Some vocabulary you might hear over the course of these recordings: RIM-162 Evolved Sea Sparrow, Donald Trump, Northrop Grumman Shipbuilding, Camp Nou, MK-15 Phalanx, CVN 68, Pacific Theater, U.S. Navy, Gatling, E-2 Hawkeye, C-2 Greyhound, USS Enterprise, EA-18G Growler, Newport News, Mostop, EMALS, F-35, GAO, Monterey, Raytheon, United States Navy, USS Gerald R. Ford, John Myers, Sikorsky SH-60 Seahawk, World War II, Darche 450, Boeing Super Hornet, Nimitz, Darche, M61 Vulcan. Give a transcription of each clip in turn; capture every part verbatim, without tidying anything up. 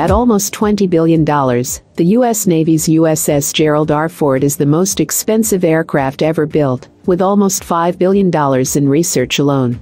At almost twenty billion dollars, the U S Navy's U S S Gerald R. Ford is the most expensive aircraft ever built, with almost five billion dollars in research alone.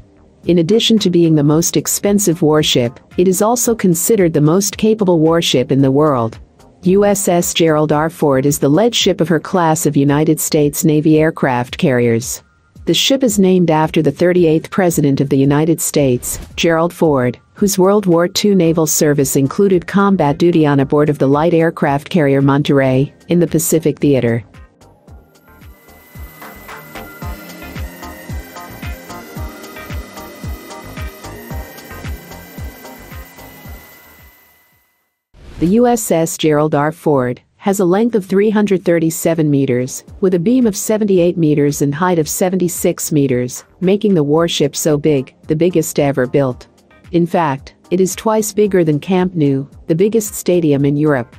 In addition to being the most expensive warship, it is also considered the most capable warship in the world. U S S Gerald R. Ford is the lead ship of her class of United States Navy aircraft carriers. The ship is named after the thirty-eighth President of the United States, Gerald Ford, whose World War Two naval service included combat duty on aboard of the light aircraft carrier Monterey, in the Pacific Theater. The U S S Gerald R. Ford has a length of three hundred thirty-seven meters, with a beam of seventy-eight meters and height of seventy-six meters, making the warship so big, the biggest ever built. In fact, it is twice bigger than Camp Nou, the biggest stadium in Europe.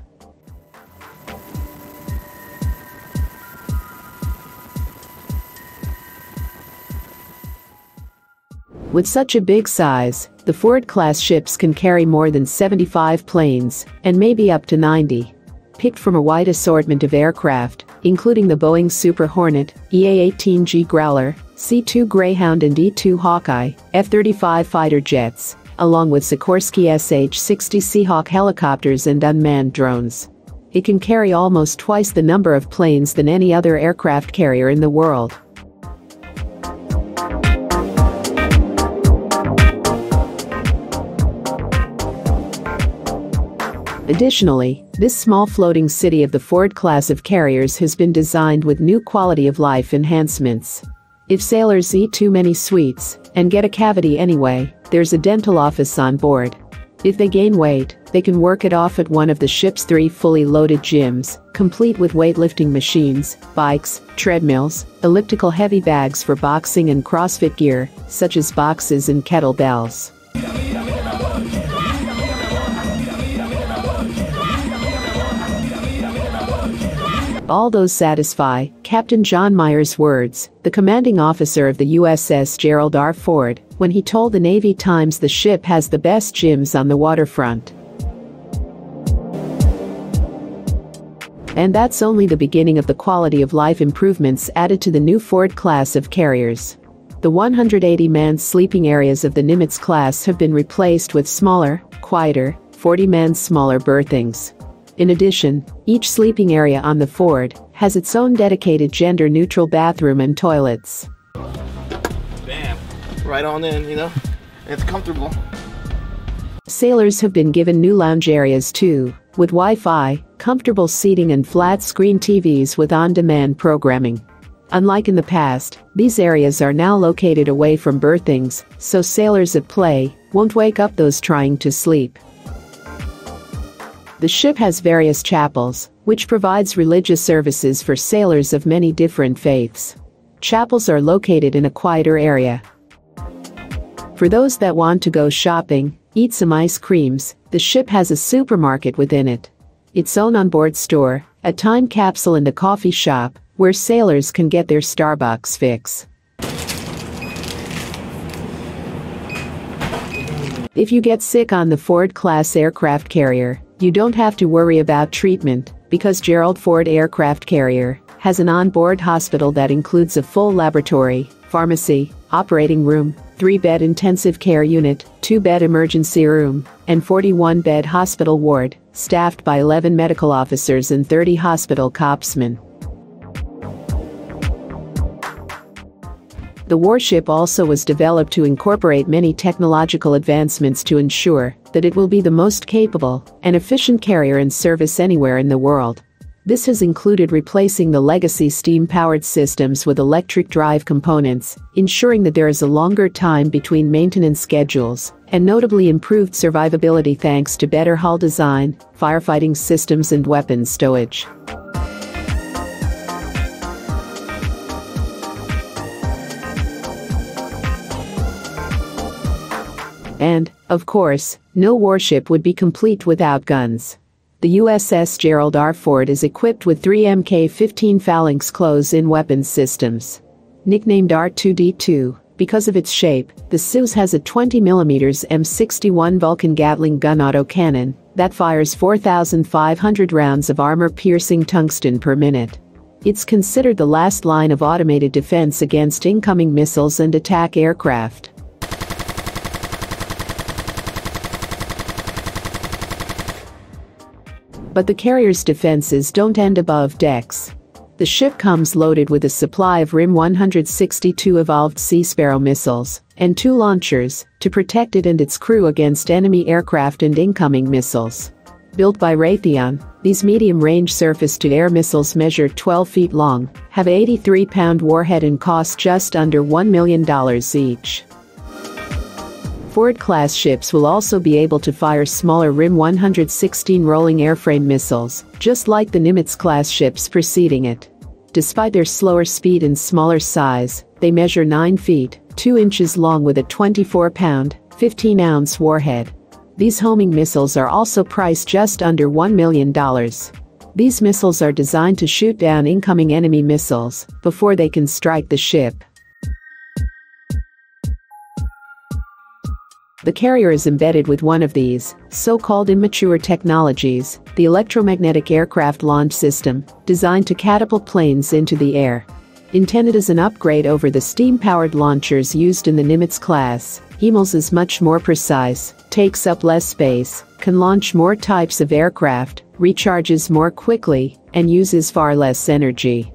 With such a big size, the Ford-class ships can carry more than seventy-five planes, and maybe up to ninety. Picked from a wide assortment of aircraft, including the Boeing Super Hornet, E A eighteen G Growler, C two Greyhound and E two Hawkeye, F thirty-five fighter jets, along with Sikorsky S H sixty Seahawk helicopters and unmanned drones. It can carry almost twice the number of planes than any other aircraft carrier in the world. Additionally, this small floating city of the Ford class of carriers has been designed with new quality of life enhancements. If sailors eat too many sweets and get a cavity anyway, there's a dental office on board. If they gain weight, they can work it off at one of the ship's three fully loaded gyms, complete with weightlifting machines, bikes, treadmills, elliptical heavy bags for boxing and CrossFit gear, such as boxes and kettlebells. All those satisfy Captain John Myers' words, the commanding officer of the U S S Gerald R. Ford, when he told the Navy Times the ship has the best gyms on the waterfront. And that's only the beginning of the quality of life improvements added to the new Ford class of carriers. The one hundred eighty man sleeping areas of the Nimitz class have been replaced with smaller, quieter, forty man smaller berthings. In addition, each sleeping area on the Ford has its own dedicated gender-neutral bathroom and toilets. Bam, right on in, you know? It's comfortable. Sailors have been given new lounge areas too, with Wi-Fi, comfortable seating and flat-screen T Vs with on-demand programming. Unlike in the past, these areas are now located away from berthings, so sailors at play won't wake up those trying to sleep. The ship has various chapels, which provides religious services for sailors of many different faiths. Chapels are located in a quieter area. For those that want to go shopping, eat some ice creams, the ship has a supermarket within it. Its own onboard store, a time capsule and a coffee shop, where sailors can get their Starbucks fix. If you get sick on the Ford-class aircraft carrier, you don't have to worry about treatment, because Gerald Ford Aircraft Carrier has an onboard hospital that includes a full laboratory, pharmacy, operating room, three bed intensive care unit, two bed emergency room, and forty-one bed hospital ward, staffed by eleven medical officers and thirty hospital copsmen. The warship also was developed to incorporate many technological advancements to ensure that it will be the most capable and efficient carrier in service anywhere in the world. This has included replacing the legacy steam-powered systems with electric drive components, ensuring that there is a longer time between maintenance schedules, and notably improved survivability thanks to better hull design, firefighting systems and weapons stowage. And, of course, no warship would be complete without guns. The U S S Gerald R. Ford is equipped with three M K fifteen Phalanx close-in weapons systems. Nicknamed R two D two, because of its shape, the S U S has a twenty millimeter M sixty-one Vulcan Gatling gun autocannon that fires four thousand five hundred rounds of armor-piercing tungsten per minute. It's considered the last line of automated defense against incoming missiles and attack aircraft. But the carrier's defenses don't end above decks. The ship comes loaded with a supply of R I M one sixty-two Evolved Sea Sparrow missiles and two launchers to protect it and its crew against enemy aircraft and incoming missiles. Built by Raytheon, these medium-range surface-to-air missiles measure twelve feet long, have eighty-three pound warhead and cost just under one million dollars each. Ford-class ships will also be able to fire smaller R I M one sixteen rolling airframe missiles, just like the Nimitz-class ships preceding it. Despite their slower speed and smaller size, they measure nine feet, two inches long with a twenty-four pound, fifteen ounce warhead. These homing missiles are also priced just under one million dollars. These missiles are designed to shoot down incoming enemy missiles before they can strike the ship. The carrier is embedded with one of these so-called immature technologies, the electromagnetic aircraft launch system, designed to catapult planes into the air. Intended as an upgrade over the steam-powered launchers used in the Nimitz class, EMALS is much more precise, takes up less space, can launch more types of aircraft, recharges more quickly, and uses far less energy.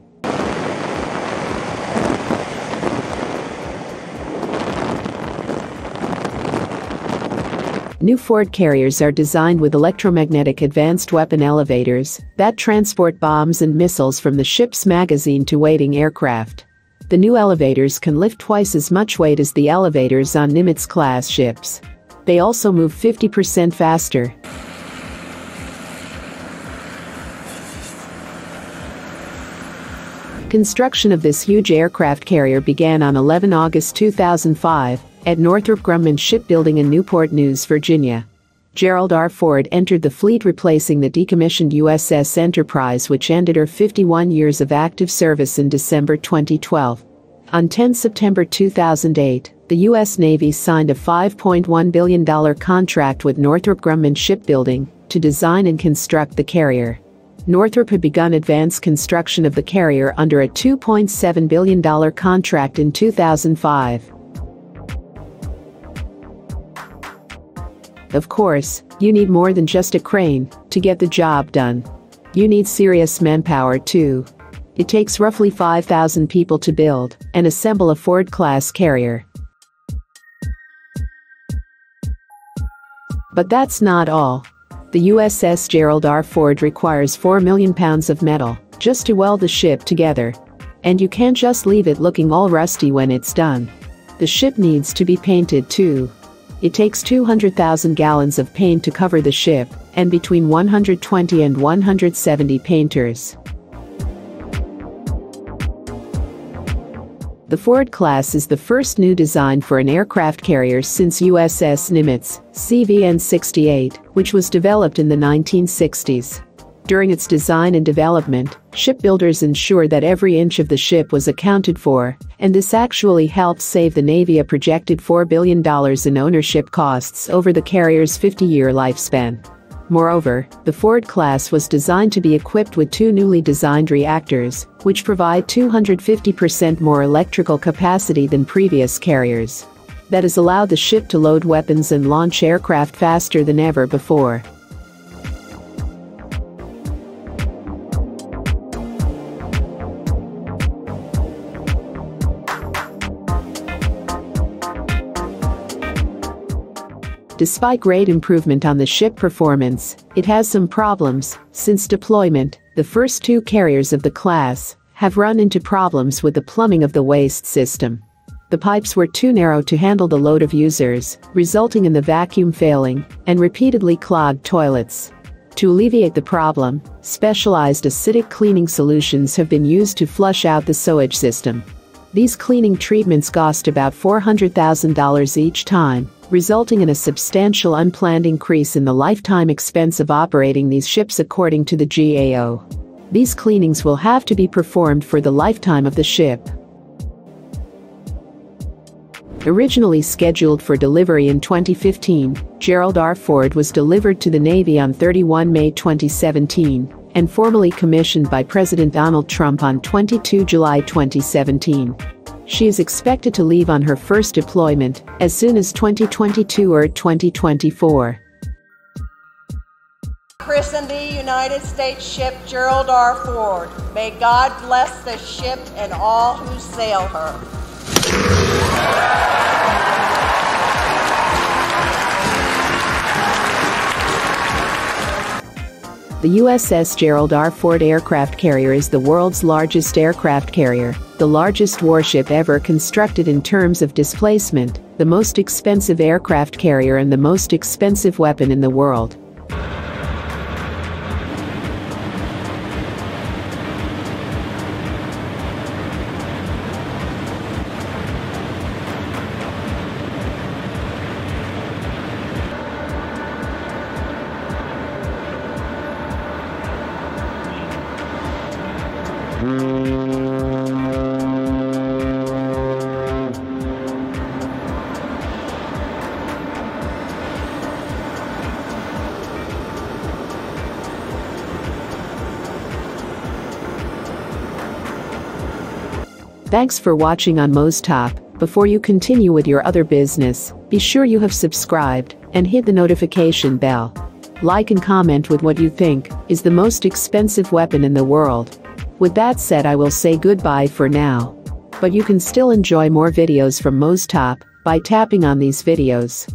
New Ford carriers are designed with electromagnetic advanced weapon elevators that transport bombs and missiles from the ship's magazine to waiting aircraft. The new elevators can lift twice as much weight as the elevators on Nimitz-class ships. They also move fifty percent faster. Construction of this huge aircraft carrier began on eleven August two thousand five at Northrop Grumman Shipbuilding in Newport News, Virginia. Gerald R. Ford entered the fleet replacing the decommissioned U S S Enterprise, which ended her fifty-one years of active service in December twenty twelve. On the tenth of September two thousand eight, the U S Navy signed a five point one billion dollar contract with Northrop Grumman Shipbuilding to design and construct the carrier. Northrop had begun advanced construction of the carrier under a two point seven billion dollar contract in two thousand five. Of course, you need more than just a crane to get the job done. You need serious manpower too. It takes roughly five thousand people to build and assemble a Ford-class carrier. But that's not all. The U S S Gerald R. Ford requires four million pounds of metal just to weld the ship together. And you can't just leave it looking all rusty when it's done. The ship needs to be painted too. It takes two hundred thousand gallons of paint to cover the ship, and between one hundred twenty and one hundred seventy painters. The Ford class is the first new design for an aircraft carrier since U S S Nimitz, C V N sixty-eight, which was developed in the nineteen sixties. During its design and development, shipbuilders ensured that every inch of the ship was accounted for, and this actually helped save the Navy a projected four billion dollars in ownership costs over the carrier's fifty year lifespan. Moreover, the Ford class was designed to be equipped with two newly designed reactors, which provide two hundred fifty percent more electrical capacity than previous carriers. That has allowed the ship to load weapons and launch aircraft faster than ever before. Despite great improvement on the ship performance, it has some problems. Since deployment, the first two carriers of the class have run into problems with the plumbing of the waste system. The pipes were too narrow to handle the load of users, resulting in the vacuum failing, and repeatedly clogged toilets. To alleviate the problem, specialized acidic cleaning solutions have been used to flush out the sewage system. These cleaning treatments cost about four hundred thousand dollars each time, resulting in a substantial unplanned increase in the lifetime expense of operating these ships according to the G A O. These cleanings will have to be performed for the lifetime of the ship. Originally scheduled for delivery in twenty fifteen, Gerald R. Ford was delivered to the Navy on thirty-first of May twenty seventeen and formally commissioned by President Donald Trump on twenty-second of July twenty seventeen. She is expected to leave on her first deployment as soon as twenty twenty-two or twenty twenty-four. Christen the United States ship Gerald R. Ford. May God bless the ship and all who sail her. The U S S Gerald R. Ford aircraft carrier is the world's largest aircraft carrier, the largest warship ever constructed in terms of displacement, the most expensive aircraft carrier and the most expensive weapon in the world. Thanks for watching on Mostop. Before you continue with your other business, be sure you have subscribed and hit the notification bell. Like and comment with what you think is the most expensive weapon in the world. With that said, I will say goodbye for now. But you can still enjoy more videos from Mostop by tapping on these videos.